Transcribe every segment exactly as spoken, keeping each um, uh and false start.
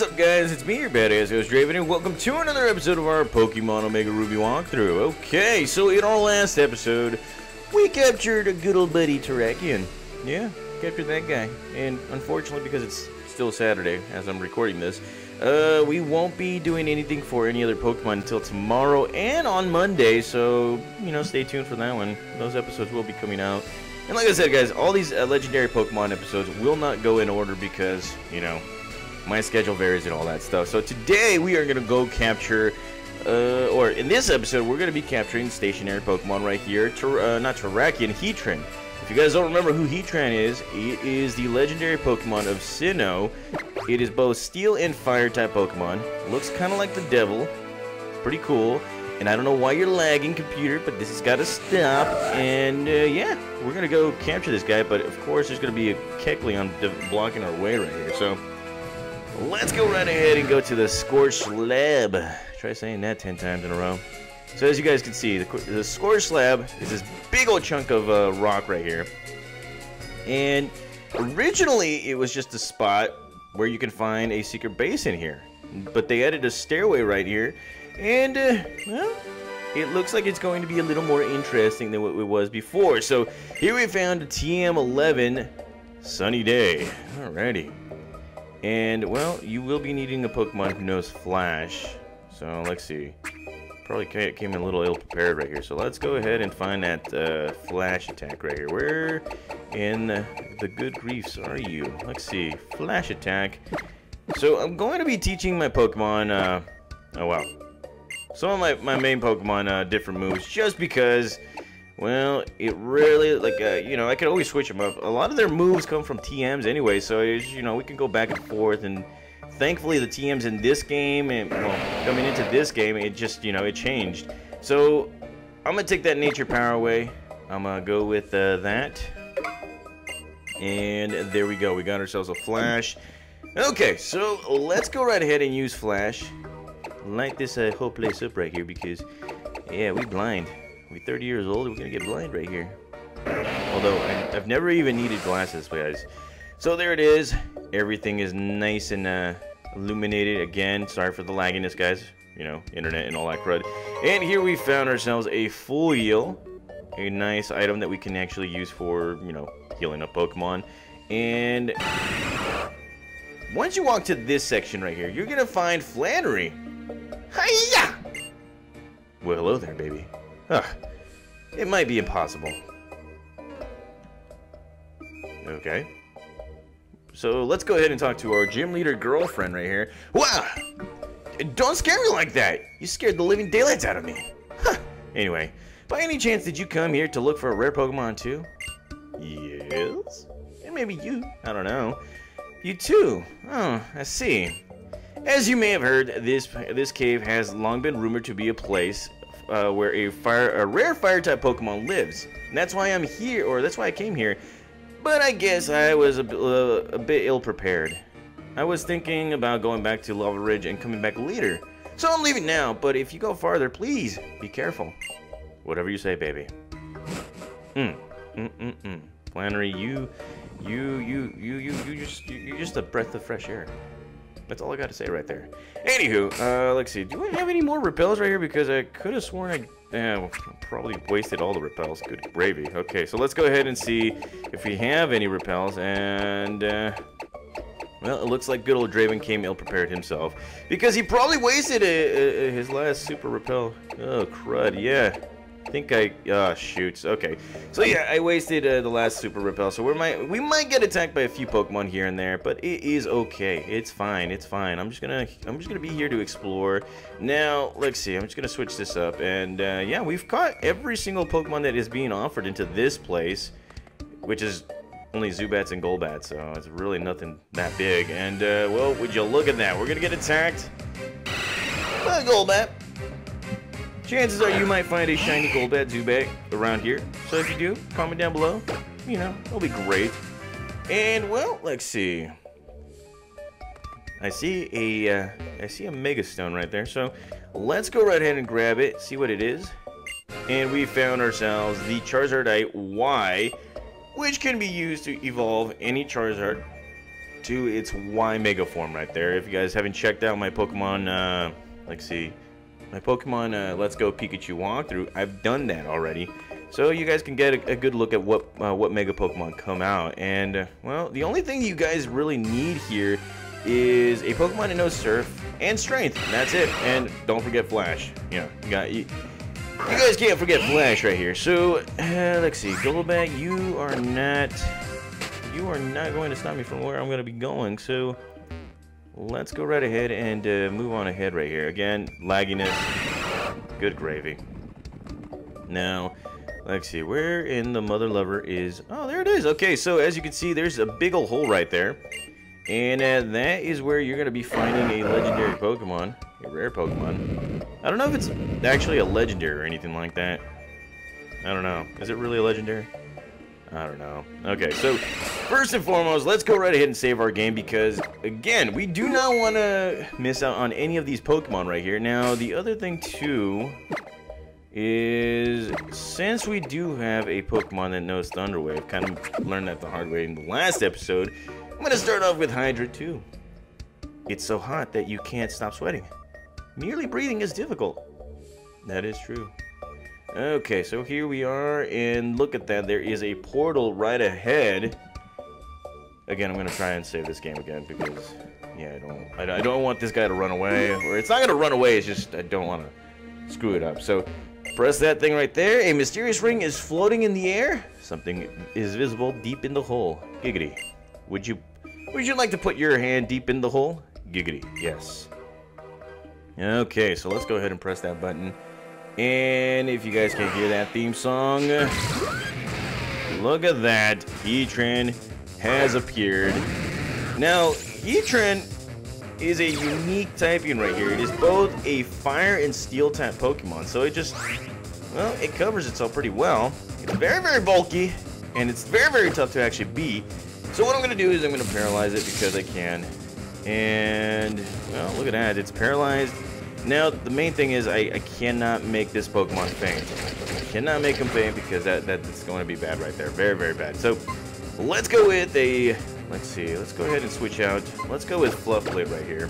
What's up, guys? It's me, your badass host Draven, and welcome to another episode of our Pokemon Omega Ruby walkthrough. Okay, so in our last episode, we captured a good old buddy Terrakion. Yeah, captured that guy. And unfortunately, because it's still Saturday as I'm recording this, uh, we won't be doing anything for any other Pokemon until tomorrow and on Monday. So, you know, stay tuned for that one. Those episodes will be coming out. And like I said, guys, all these uh, legendary Pokemon episodes will not go in order because, you know, my schedule varies and all that stuff. So today we are going to go capture, uh, or in this episode, we're going to be capturing stationary Pokemon right here. Ter uh, not Terrakion, Heatran. If you guys don't remember who Heatran is, it is the legendary Pokemon of Sinnoh. It is both Steel and Fire type Pokemon. Looks kind of like the Devil. Pretty cool. And I don't know why you're lagging, computer, but this has got to stop. And uh, yeah, we're going to go capture this guy. But of course, there's going to be a Kecleon blocking our way right here. So let's go right ahead and go to the Scorched Slab. Try saying that ten times in a row. So as you guys can see, the, the Scorched Slab is this big old chunk of uh, rock right here. And originally, it was just a spot where you can find a secret base in here. But they added a stairway right here. And, uh, well, it looks like it's going to be a little more interesting than what it was before. So here we found a T M eleven sunny day. Alrighty. And, well, you will be needing a Pokemon who knows Flash. So, let's see. Probably came in a little ill-prepared right here. So, let's go ahead and find that uh, Flash attack right here. Where in the, the good griefs are you? Let's see. Flash attack. So, I'm going to be teaching my Pokemon, uh, oh, wow. Some of my, my main Pokemon uh, different moves just because, well, it really, like, uh, you know, I could always switch them up. A lot of their moves come from T Ms anyway, so, you know, we can go back and forth, and thankfully the T Ms in this game, and, well, coming into this game, it just, you know, it changed. So, I'm going to take that Nature Power away. I'm going to go with uh, that. And there we go. We got ourselves a Flash. Okay, so let's go right ahead and use Flash. Light this uh, whole place up right here because, yeah, we blind. We're thirty years old, we're gonna get blind right here. Although, I, I've never even needed glasses, guys. So there it is. Everything is nice and uh, illuminated again. Sorry for the lagginess, guys. You know, internet and all that crud. And here we found ourselves a full heal. A nice item that we can actually use for, you know, healing up Pokemon. And once you walk to this section right here, you're gonna find Flannery. Hiya! Well, hello there, baby. Huh. It might be impossible. Okay. So let's go ahead and talk to our gym leader girlfriend right here. Wow! Don't scare me like that! You scared the living daylights out of me. Huh. Anyway, by any chance did you come here to look for a rare Pokemon too? Yes? And maybe you. I don't know. You too. Oh, I see. As you may have heard, this this cave has long been rumored to be a place Uh, where a fire, a rare fire-type Pokemon lives. And that's why I'm here, or that's why I came here. But I guess I was a, uh, a bit ill-prepared. I was thinking about going back to Lava Ridge and coming back later. So I'm leaving now, but if you go farther, please be careful. Whatever you say, baby. Mm. Mm-mm-mm. Flannery, you, you, you, you, you, you just, you, you're just a breath of fresh air. That's all I got to say right there. Anywho, uh, let's see. Do I have any more repels right here? Because I could have sworn I uh, probably wasted all the repels. Good gravy. Okay, so let's go ahead and see if we have any repels. And, uh, well, it looks like good old Draven came ill-prepared himself. Because he probably wasted a, a, a, his last super repel. Oh, crud. Yeah. I think I... Ah, uh, shoots. Okay. So, yeah, I wasted uh, the last Super Repel. So, we might, we might get attacked by a few Pokemon here and there. But it is okay. It's fine. It's fine. I'm just gonna... I'm just gonna be here to explore. Now, let's see. I'm just gonna switch this up. And, uh, yeah, we've caught every single Pokemon that is being offered into this place. Which is only Zubats and Golbats. So, it's really nothing that big. And, uh, well, would you look at that. We're gonna get attacked by Golbat. Chances are you might find a shiny Golbat Zubat around here. So if you do, comment down below. You know, it'll be great. And well, let's see. I see a, uh, I see a Mega Stone right there. So let's go right ahead and grab it, see what it is. And we found ourselves the Charizardite Y, which can be used to evolve any Charizard to its Y Mega form right there. If you guys haven't checked out my Pokemon, uh, let's see, my Pokemon uh, Let's Go Pikachu walkthrough, I've done that already. So you guys can get a, a good look at what uh, what Mega Pokemon come out. And, uh, well, the only thing you guys really need here is a Pokemon that knows Surf and Strength. And that's it. And don't forget Flash. You know, you, got, you, you guys can't forget Flash right here. So, uh, let's see. Gilobag, you are not... You are not going to stop me from where I'm going to be going. So, let's go right ahead and uh, move on ahead right here. Again, lagginess. Good gravy. Now... Let's see, where in the mother lover is... Oh, there it is. Okay, so as you can see, there's a big ol' hole right there. And uh, that is where you're going to be finding a legendary Pokemon. A rare Pokemon. I don't know if it's actually a legendary or anything like that. I don't know. Is it really a legendary? I don't know. Okay, so first and foremost, let's go right ahead and save our game because, again, we do not want to miss out on any of these Pokemon right here. Now, the other thing, too... is since we do have a Pokemon that knows Thunder Wave, kind of learned that the hard way in the last episode, I'm gonna start off with Hydra too. It's so hot that you can't stop sweating. Merely breathing is difficult. That is true. Okay, so here we are, and look at that. There is a portal right ahead. Again, I'm gonna try and save this game again because, yeah, I don't, I don't want this guy to run away. Or it's not gonna run away. It's just I don't want to screw it up. So. Press that thing right there. A mysterious ring is floating in the air. Something is visible deep in the hole. Giggity. Would you would you like to put your hand deep in the hole? Giggity. Yes. Okay, so let's go ahead and press that button. And if you guys can hear that theme song, look at that. Heatran has appeared. Now, Heatran is a unique typing right here. It is both a fire and steel type Pokemon, so it just, well, it covers itself pretty well. It's very, very bulky, and it's very, very tough to actually beat. So what I'm going to do is I'm going to paralyze it because I can. And, well, look at that. It's paralyzed. Now, the main thing is I, I cannot make this Pokemon faint. I cannot make him faint because that that's going to be bad right there. Very, very bad. So let's go with a... Let's see, let's go ahead and switch out. Let's go with Fluffblade right here.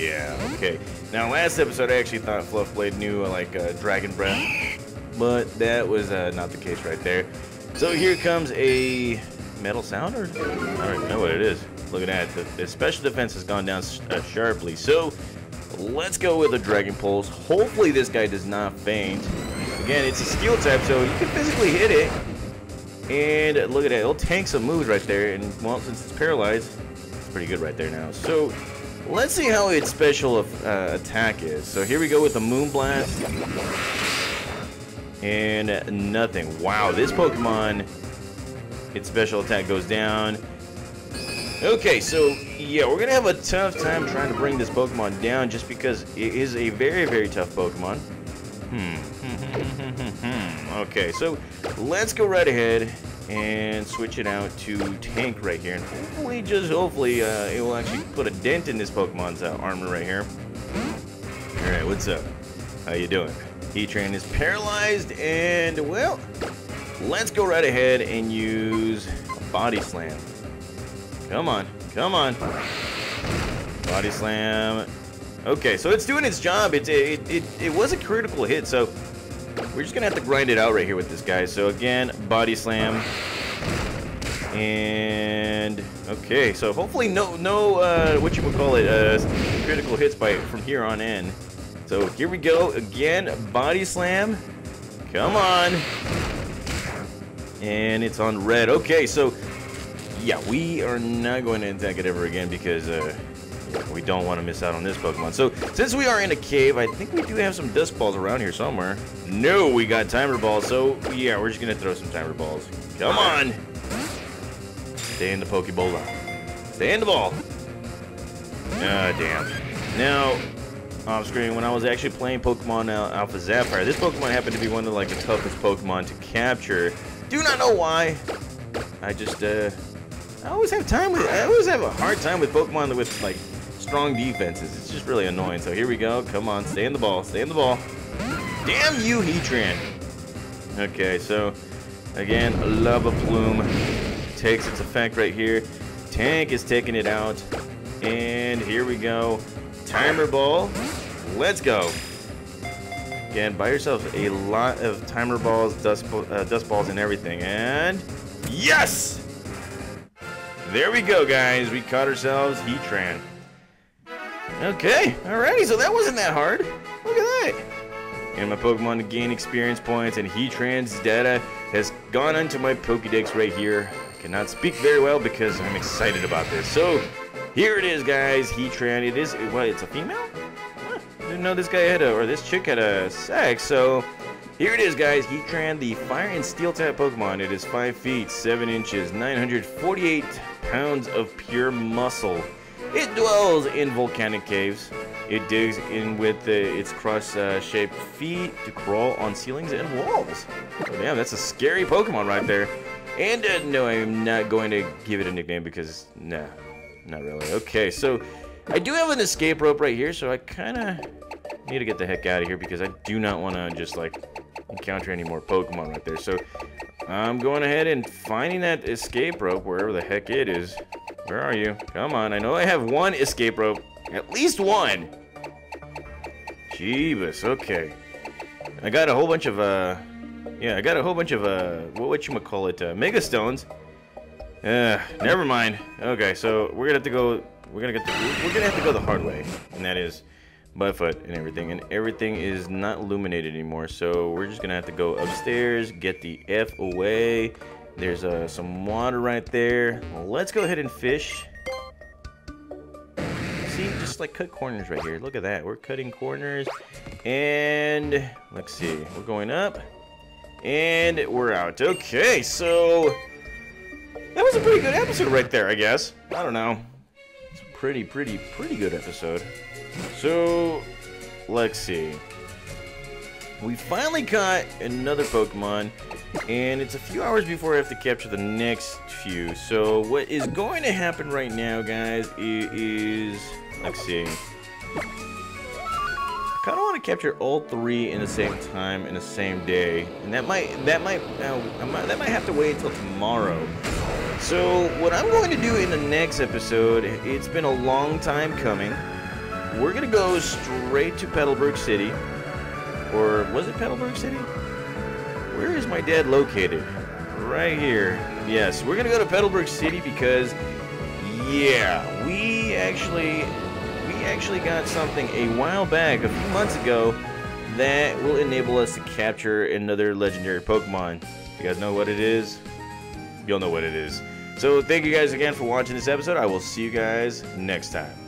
Yeah, okay. Now, last episode, I actually thought Fluffblade knew, like, uh, Dragon Breath. But that was uh, not the case right there. So here comes a metal sound, or I don't know what it is. Look at that. The, the special defense has gone down uh, sharply. So let's go with a Dragon Pulse. Hopefully this guy does not faint. Again, it's a steel type, so you can physically hit it. And look at that, it'll tank some moves right there, and well, since it's paralyzed, it's pretty good right there now. So, let's see how its special uh, attack is. So here we go with the Moonblast. And nothing. Wow, this Pokemon, its special attack goes down. Okay, so, yeah, we're going to have a tough time trying to bring this Pokemon down just because it is a very, very tough Pokemon. Hmm. Okay, so let's go right ahead and switch it out to tank right here, and hopefully, just hopefully, uh, it will actually put a dent in this Pokemon's uh, armor right here. All right, what's up? How you doing? Heatran is paralyzed, and well, let's go right ahead and use a body slam. Come on, come on. Body slam. Okay, so it's doing its job. It, it, it, it was a critical hit, so we're just going to have to grind it out right here with this guy. So again, body slam. And, okay, so hopefully no, no uh, what you would call it, uh, critical hits by from here on in. So here we go. Again, body slam. Come on. And it's on red. Okay, so, yeah, we are not going to attack it ever again because... Uh, we don't want to miss out on this Pokemon. So, since we are in a cave, I think we do have some dust balls around here somewhere. No, we got Timer Balls. So, yeah, we're just going to throw some Timer Balls. Come on. Stay in the Pokebola. Stay in the ball. Ah, damn. Now, off screen, when I was actually playing Pokemon Alpha Sapphire, this Pokemon happened to be one of, like, the toughest Pokemon to capture. Do not know why. I just, uh... I always have time with... I always have a hard time with Pokemon with, like... strong defenses. It's just really annoying. So here we go. Come on. Stay in the ball. Stay in the ball. Damn you, Heatran. Okay, so again, Lava Plume takes its effect right here. Tank is taking it out. And here we go. Timer Ball. Let's go. Again, buy yourself a lot of Timer Balls, dust, uh, dust Balls, and everything. And yes! There we go, guys. We caught ourselves Heatran. Okay. Alrighty. So that wasn't that hard. Look at that. And my Pokemon to gain experience points, and Heatran's data has gone onto my Pokedex right here. I cannot speak very well because I'm excited about this. So here it is, guys. Heatran. It is. What? It's a female? Huh. I didn't know this guy had a, or this chick had a sex. So here it is, guys. Heatran, the Fire and Steel type Pokemon. It is five feet, seven inches, nine hundred forty-eight pounds of pure muscle. It dwells in volcanic caves. It digs in with the, its cross-shaped uh, feet to crawl on ceilings and walls. Oh, damn, that's a scary Pokemon right there. And uh, no, I'm not going to give it a nickname because, nah, not really. Okay, so I do have an escape rope right here, so I kind of need to get the heck out of here because I do not want to just, like, encounter any more Pokemon right there. So I'm going ahead and finding that escape rope wherever the heck it is. Where are you? Come on, I know I have one escape rope. At least one. Jeebus, okay. I got a whole bunch of, uh... Yeah, I got a whole bunch of, uh... What whatchamacallit, uh, Mega Stones. Uh, never mind. Okay, so we're gonna have to go... We're gonna get... The, we're gonna have to go the hard way. And that is by foot and everything. And everything is not illuminated anymore. So we're just gonna have to go upstairs, get the F away. There's, uh, some water right there. Let's go ahead and fish. See, just like cut corners right here. Look at that. We're cutting corners. And let's see. We're going up. And we're out. Okay, so that was a pretty good episode right there, I guess. I don't know. It's a pretty, pretty, pretty good episode. So let's see. We finally caught another Pokemon. And it's a few hours before I have to capture the next few. So what is going to happen right now, guys, is... Let's see. I kind of want to capture all three in the same time in the same day, and that might that might uh, that might have to wait until tomorrow. So what I'm going to do in the next episode, it's been a long time coming. We're gonna go straight to Petalburg City, or was it Petalburg City? Where is my dad located? Right here. Yes, we're gonna go to Petalburg City because, yeah, we actually we actually got something a while back, a few months ago, that will enable us to capture another legendary Pokemon. You guys know what it is? You'll know what it is. So thank you guys again for watching this episode. I will see you guys next time.